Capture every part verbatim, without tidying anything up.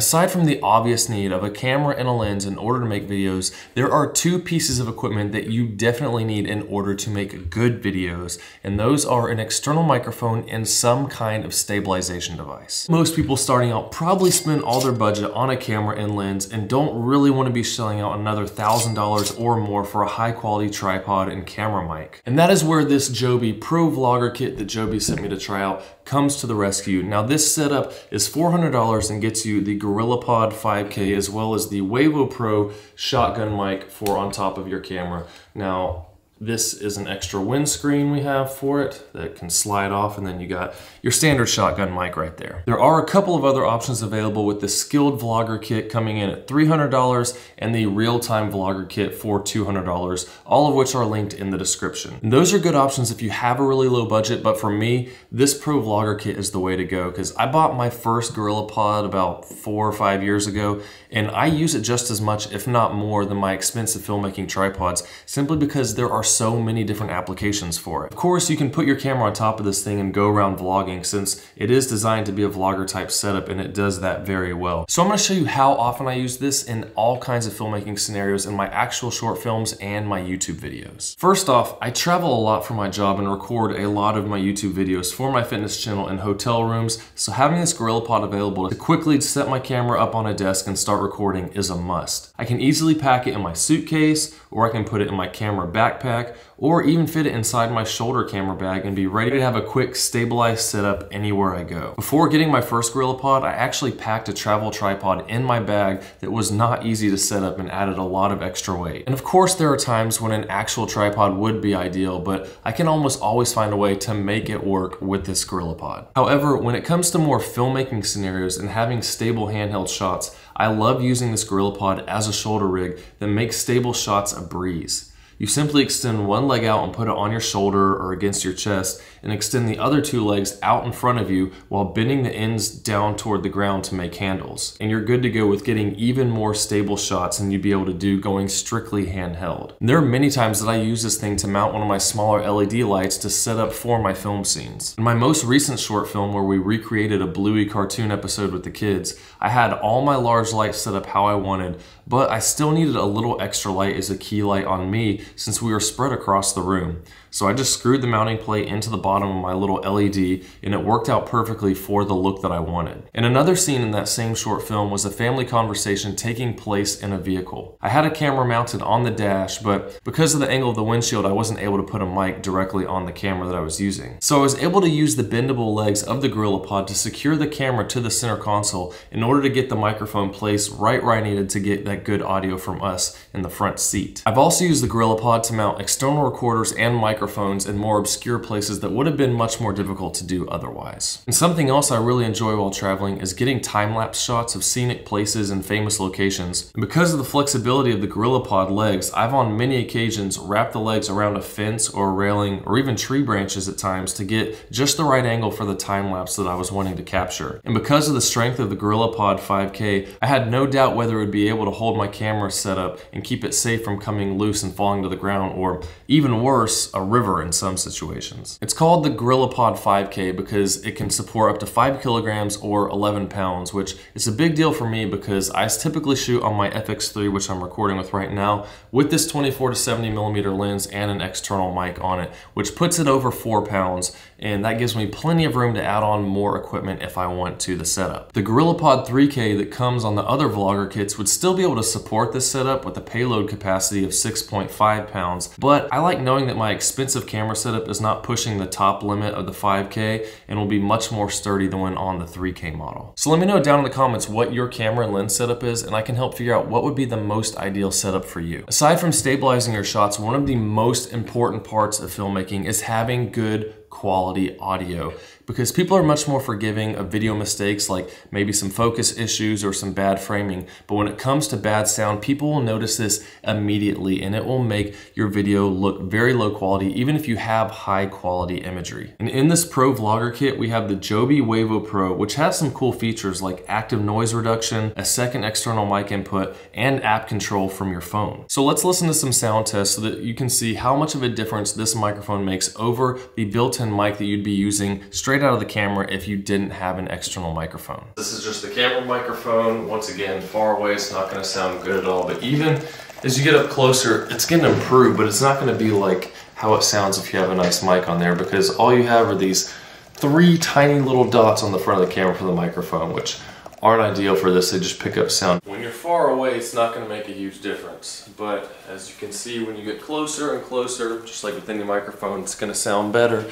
Aside from the obvious need of a camera and a lens in order to make videos, there are two pieces of equipment that you definitely need in order to make good videos, and those are an external microphone and some kind of stabilization device. Most people starting out probably spend all their budget on a camera and lens and don't really want to be shelling out another thousand dollars or more for a high quality tripod and camera mic. And that is where this Joby Pro Vlogger Kit that Joby sent me to try out comes to the rescue. Now this setup is four hundred dollars and gets you the GorillaPod five K as well as the Wavo Pro shotgun mic for on top of your camera. Now this is an extra windscreen we have for it that can slide off, and then you got your standard shotgun mic right there. There are a couple of other options available with the Skilled Vlogger Kit coming in at three hundred dollars and the Real-Time Vlogger Kit for two hundred dollars, all of which are linked in the description. And those are good options if you have a really low budget, but for me, this Pro Vlogger Kit is the way to go because I bought my first GorillaPod about four or five years ago, and I use it just as much, if not more, than my expensive filmmaking tripods, simply because there are so many different applications for it. Of course, you can put your camera on top of this thing and go around vlogging since it is designed to be a vlogger type setup, and it does that very well. So I'm going to show you how often I use this in all kinds of filmmaking scenarios in my actual short films and my YouTube videos. First off, I travel a lot for my job and record a lot of my YouTube videos for my fitness channel in hotel rooms, so having this GorillaPod available to quickly set my camera up on a desk and start recording is a must. I can easily pack it in my suitcase, or I can put it in my camera backpack, or even fit it inside my shoulder camera bag and be ready to have a quick stabilized setup anywhere I go. Before getting my first GorillaPod, I actually packed a travel tripod in my bag that was not easy to set up and added a lot of extra weight. And of course there are times when an actual tripod would be ideal, but I can almost always find a way to make it work with this GorillaPod. However, when it comes to more filmmaking scenarios and having stable handheld shots, I love using this GorillaPod as a shoulder rig that makes stable shots a breeze. You simply extend one leg out and put it on your shoulder or against your chest, and extend the other two legs out in front of you while bending the ends down toward the ground to make handles. And you're good to go with getting even more stable shots than you'd be able to do going strictly handheld. And there are many times that I use this thing to mount one of my smaller L E D lights to set up for my film scenes. In my most recent short film where we recreated a Bluey cartoon episode with the kids, I had all my large lights set up how I wanted, but I still needed a little extra light as a key light on me since we were spread across the room. So I just screwed the mounting plate into the bottom of my little L E D, and it worked out perfectly for the look that I wanted. And another scene in that same short film was a family conversation taking place in a vehicle. I had a camera mounted on the dash, but because of the angle of the windshield, I wasn't able to put a mic directly on the camera that I was using. So I was able to use the bendable legs of the GorillaPod to secure the camera to the center console in order to get the microphone placed right where I needed to get that good audio from us in the front seat. I've also used the GorillaPod to mount external recorders and microphones in more obscure places that would have been much more difficult to do otherwise. And something else I really enjoy while traveling is getting time-lapse shots of scenic places and famous locations. And because of the flexibility of the GorillaPod legs, I've on many occasions wrapped the legs around a fence or railing or even tree branches at times to get just the right angle for the time-lapse that I was wanting to capture. And because of the strength of the GorillaPod five K, I had no doubt whether it would be able to hold my camera set up and keep it safe from coming loose and falling to the ground, or even worse, a river in some situations. It's called the GorillaPod five K because it can support up to five kilograms or eleven pounds, which is a big deal for me because I typically shoot on my F X three, which I'm recording with right now, with this twenty-four to seventy millimeter lens and an external mic on it, which puts it over four pounds, and that gives me plenty of room to add on more equipment if I want to the setup. The GorillaPod three K that comes on the other vlogger kits would still be able to support this setup with a payload capacity of six point five pounds, but I like knowing that my expensive camera setup is not pushing the top limit of the five K and will be much more sturdy than when on the three K model. So let me know down in the comments what your camera and lens setup is, and I can help figure out what would be the most ideal setup for you. Aside from stabilizing your shots, one of the most important parts of filmmaking is having good quality audio, because people are much more forgiving of video mistakes like maybe some focus issues or some bad framing, but when it comes to bad sound, people will notice this immediately, and it will make your video look very low quality even if you have high quality imagery. And in this Pro Vlogger Kit, we have the Joby Wavo Pro, which has some cool features like active noise reduction, a second external mic input, and app control from your phone. So let's listen to some sound tests so that you can see how much of a difference this microphone makes over the built-in mic that you'd be using straight straight out of the camera if you didn't have an external microphone. This is just the camera microphone. Once again, far away, it's not gonna sound good at all, but even as you get up closer, it's gonna improve, but it's not gonna be like how it sounds if you have a nice mic on there, because all you have are these three tiny little dots on the front of the camera for the microphone, which aren't ideal for this. They just pick up sound. When you're far away, it's not going to make a huge difference, but as you can see, when you get closer and closer, just like with any microphone, it's going to sound better.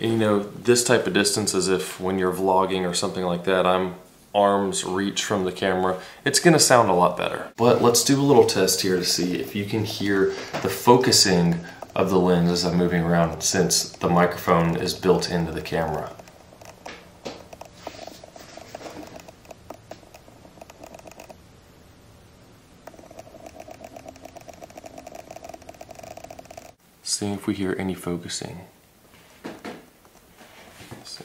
And, you know, this type of distance, as if when you're vlogging or something like that, I'm arm's reach from the camera, it's going to sound a lot better. But let's do a little test here to see if you can hear the focusing of the lens as I'm moving around, since the microphone is built into the camera. Seeing if we hear any focusing. Let's see.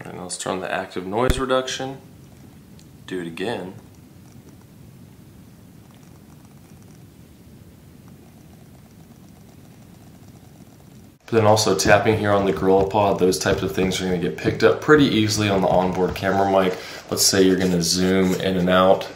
All right, now let's turn on the active noise reduction. Do it again. But then also tapping here on the GorillaPod, those types of things are going to get picked up pretty easily on the onboard camera mic. Let's say you're going to zoom in and out.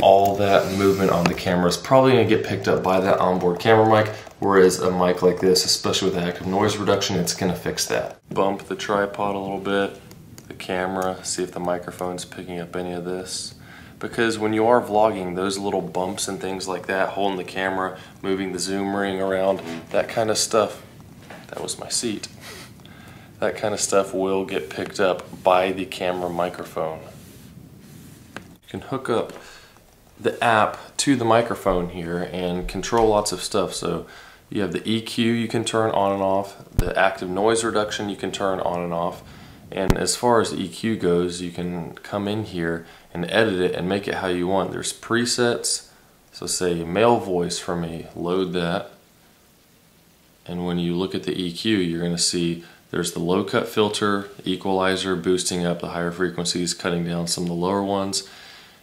All that movement on the camera is probably going to get picked up by that onboard camera mic. Whereas a mic like this, especially with active noise reduction, it's gonna fix that. Bump the tripod a little bit, the camera, see if the microphone's picking up any of this. Because when you are vlogging, those little bumps and things like that, holding the camera, moving the zoom ring around, that kind of stuff, that was my seat, that kind of stuff will get picked up by the camera microphone. You can hook up the app to the microphone here and control lots of stuff. So you have the E Q you can turn on and off, the active noise reduction you can turn on and off, and as far as the E Q goes, you can come in here and edit it and make it how you want. There's presets, so say male voice for me, load that, and when you look at the E Q, you're going to see there's the low cut filter, equalizer, boosting up the higher frequencies, cutting down some of the lower ones.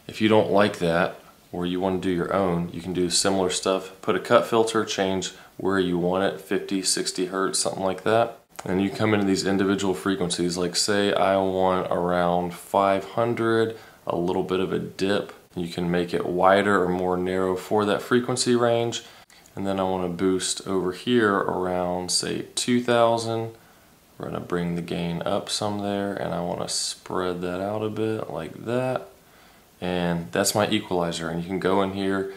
If you don't like that, or you want to do your own, you can do similar stuff. Put a cut filter, change where you want it, fifty, sixty hertz, something like that. And you come into these individual frequencies, like say I want around five hundred, a little bit of a dip. You can make it wider or more narrow for that frequency range. And then I want to boost over here around, say, two thousand. We're going to bring the gain up some there, and I want to spread that out a bit like that. And that's my equalizer, and you can go in here,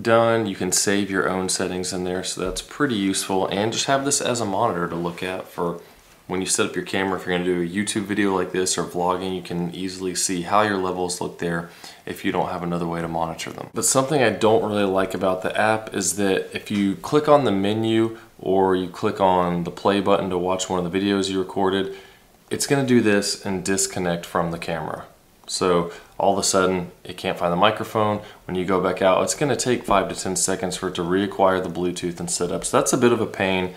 done, you can save your own settings in there, so that's pretty useful. And just have this as a monitor to look at for when you set up your camera. If you're going to do a YouTube video like this or vlogging, you can easily see how your levels look there if you don't have another way to monitor them. But something I don't really like about the app is that if you click on the menu or you click on the play button to watch one of the videos you recorded, it's going to do this and disconnect from the camera. So all of a sudden, it can't find the microphone. When you go back out, it's gonna take five to ten seconds for it to reacquire the Bluetooth and set up. So that's a bit of a pain.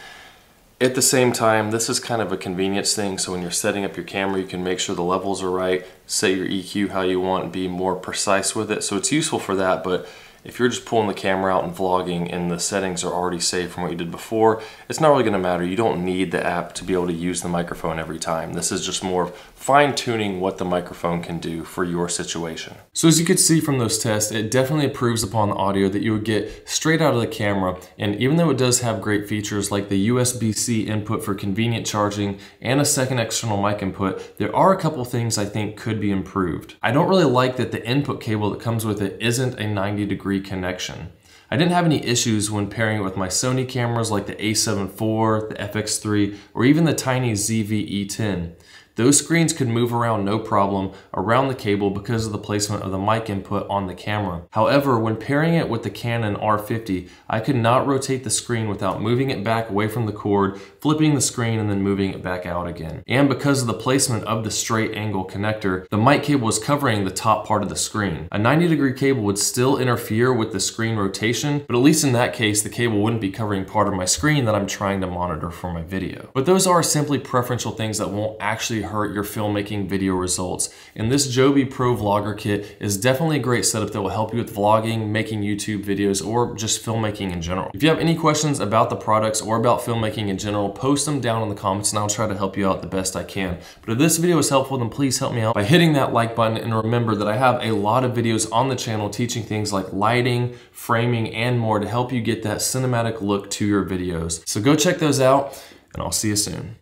At the same time, this is kind of a convenience thing. So when you're setting up your camera, you can make sure the levels are right, set your E Q how you want, and be more precise with it. So it's useful for that, but if you're just pulling the camera out and vlogging and the settings are already saved from what you did before, it's not really gonna matter. You don't need the app to be able to use the microphone every time. This is just more fine-tuning what the microphone can do for your situation. So as you could see from those tests, it definitely improves upon the audio that you would get straight out of the camera. And even though it does have great features like the U S B C input for convenient charging and a second external mic input, there are a couple things I think could be improved. I don't really like that the input cable that comes with it isn't a ninety degree connection. I didn't have any issues when pairing it with my Sony cameras like the A seven four, the F X three, or even the tiny Z V E ten. Those screens could move around no problem around the cable because of the placement of the mic input on the camera. However, when pairing it with the Canon R fifty, I could not rotate the screen without moving it back away from the cord, flipping the screen, and then moving it back out again. And because of the placement of the straight angle connector, the mic cable was covering the top part of the screen. A ninety degree cable would still interfere with the screen rotation, but at least in that case, the cable wouldn't be covering part of my screen that I'm trying to monitor for my video. But those are simply preferential things that won't actually hurt your filmmaking video results. And this Joby Pro Vlogger Kit is definitely a great setup that will help you with vlogging, making YouTube videos, or just filmmaking in general. If you have any questions about the products or about filmmaking in general, post them down in the comments and I'll try to help you out the best I can. But if this video was helpful, then please help me out by hitting that like button, and remember that I have a lot of videos on the channel teaching things like lighting, framing, and more to help you get that cinematic look to your videos. So go check those out, and I'll see you soon.